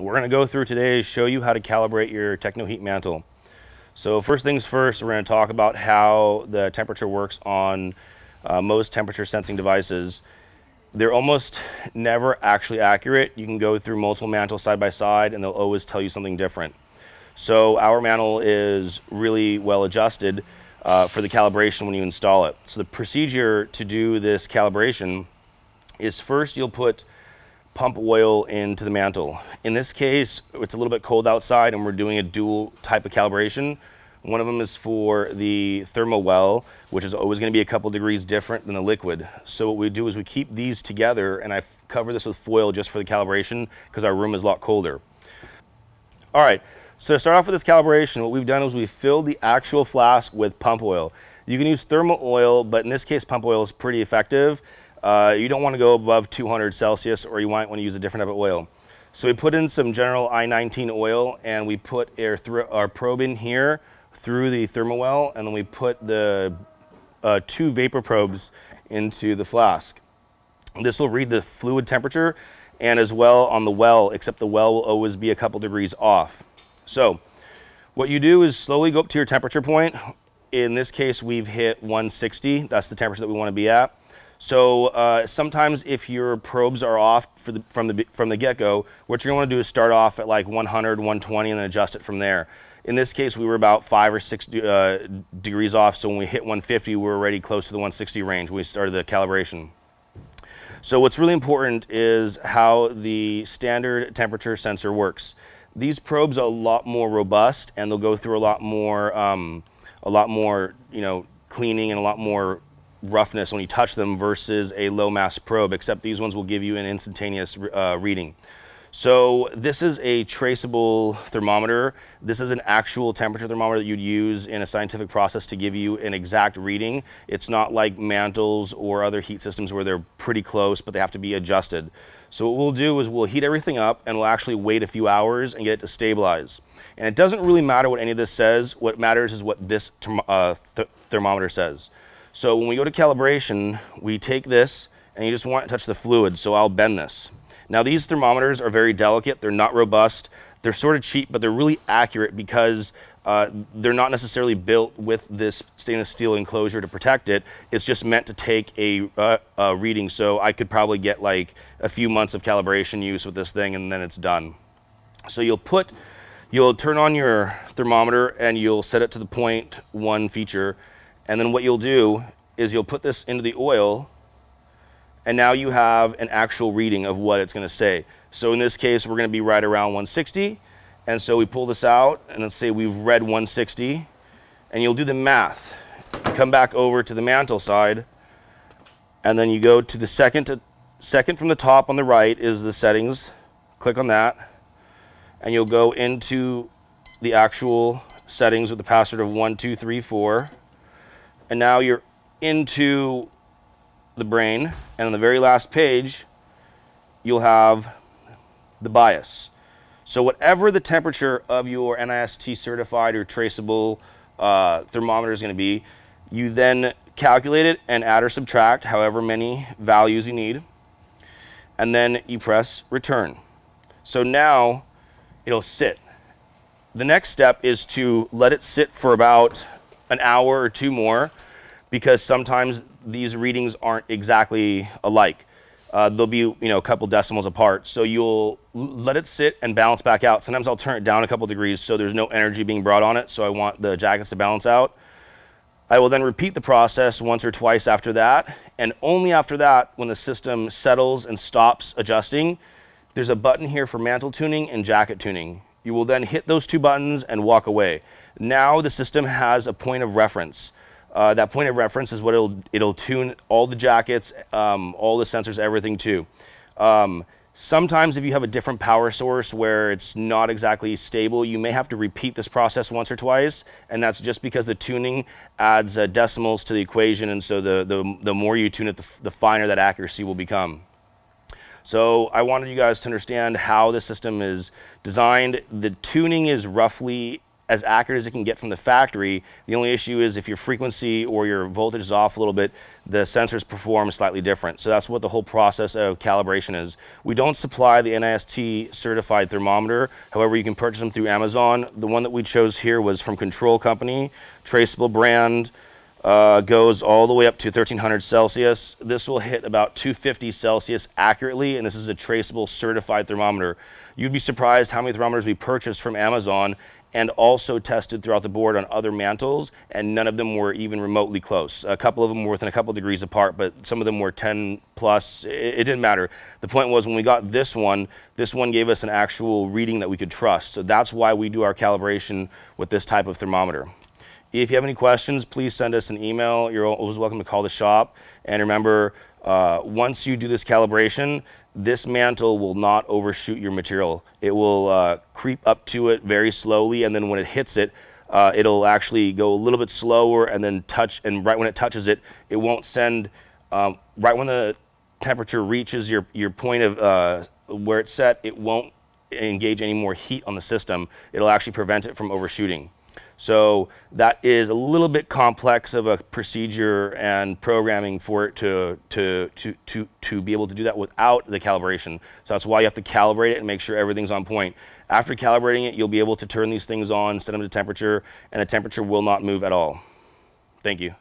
We're going to go through today, show you how to calibrate your TechnoHeat Mantle. So first things first, we're going to talk about how the temperature works on most temperature sensing devices. They're almost never actually accurate. You can go through multiple mantles side by side and they'll always tell you something different. So our mantle is really well adjusted for the calibration when you install it. So the procedure to do this calibration is first you'll put pump oil into the mantle. In this case, it's a little bit cold outside and we're doing a dual type of calibration. One of them is for the thermal well, which is always going to be a couple degrees different than the liquid. So what we do is we keep these together, and I cover this with foil just for the calibration because our room is a lot colder. All right, so to start off with this calibration, what we've done is we filled the actual flask with pump oil. You can use thermal oil, but in this case, pump oil is pretty effective. You don't want to go above 200 Celsius, or you might want to use a different type of oil. So we put in some general I-19 oil, and we put our probe in here through the thermal well, and then we put the two vapor probes into the flask. This will read the fluid temperature and as well on the well, except the well will always be a couple degrees off. So what you do is slowly go up to your temperature point. In this case, we've hit 160. That's the temperature that we want to be at. So sometimes if your probes are off from the get-go, what you're going to do is start off at like 100, 120, and then adjust it from there. In this case, we were about 5 or 6 degrees off, so when we hit 150, we were already close to the 160 range when we started the calibration. So what's really important is how the standard temperature sensor works. These probes are a lot more robust, and they'll go through a lot more, you know, cleaning and a lot more roughness when you touch them versus a low mass probe, except these ones will give you an instantaneous reading. So this is a traceable thermometer. This is an actual temperature thermometer that you'd use in a scientific process to give you an exact reading. It's not like mantles or other heat systems where they're pretty close, but they have to be adjusted. So what we'll do is we'll heat everything up and we'll actually wait a few hours and get it to stabilize. And it doesn't really matter what any of this says. What matters is what this thermometer says. So when we go to calibration, we take this and you just want to touch the fluid. So I'll bend this. Now these thermometers are very delicate, they're not robust, they're sort of cheap, but they're really accurate because they're not necessarily built with this stainless steel enclosure to protect it. It's just meant to take a reading, so I could probably get like a few months of calibration use with this thing and then it's done. So you'll turn on your thermometer and you'll set it to the 0.1 feature, and then what you'll do is you'll put this into the oil, and now you have an actual reading of what it's going to say. So in this case, we're going to be right around 160. And so we pull this out, and let's say we've read 160. And you'll do the math. Come back over to the mantle side, and then you go to the second from the top on the right is the settings. Click on that, and you'll go into the actual settings with the password of 1234. And now you're into the brain, and on the very last page you'll have the bias. So whatever the temperature of your NIST certified or traceable thermometer is going to be, you then calculate it and add or subtract however many values you need, and then you press return. So now it'll sit. The next step is to let it sit for about an hour or two more, because sometimes these readings aren't exactly alike. They'll be, you know, a couple decimals apart. So you'll let it sit and balance back out. Sometimes I'll turn it down a couple degrees so there's no energy being brought on it, so I want the jackets to balance out. I will then repeat the process once or twice after that, and only after that, when the system settles and stops adjusting, there's a button here for mantle tuning and jacket tuning. You will then hit those two buttons and walk away. Now the system has a point of reference. That point of reference is what it'll tune all the jackets, all the sensors, everything to. Sometimes if you have a different power source where it's not exactly stable, you may have to repeat this process once or twice, and that's just because the tuning adds decimals to the equation, and so the more you tune it, the finer that accuracy will become. So I wanted you guys to understand how the system is designed. The tuning is roughly as accurate as it can get from the factory. The only issue is if your frequency or your voltage is off a little bit, the sensors perform slightly different. So that's what the whole process of calibration is. We don't supply the NIST certified thermometer. However, you can purchase them through Amazon. The one that we chose here was from Control Company, traceable brand, goes all the way up to 1300 Celsius. This will hit about 250 Celsius accurately, and this is a traceable certified thermometer. You'd be surprised how many thermometers we purchased from Amazon and also tested throughout the board on other mantles, and none of them were even remotely close. A couple of them were within a couple of degrees apart, but some of them were 10 plus. It didn't matter. The point was when we got this one gave us an actual reading that we could trust. So that's why we do our calibration with this type of thermometer. If you have any questions, please send us an email. You're always welcome to call the shop. And remember, once you do this calibration, this mantle will not overshoot your material. It will creep up to it very slowly, and then when it hits it, it'll actually go a little bit slower and then touch, and right when it touches it, it won't send, right when the temperature reaches your point of where it's set, it won't engage any more heat on the system. It'll actually prevent it from overshooting. So that is a little bit complex of a procedure and programming for it to be able to do that without the calibration. So that's why you have to calibrate it and make sure everything's on point. After calibrating it, you'll be able to turn these things on, set them to temperature, and the temperature will not move at all. Thank you.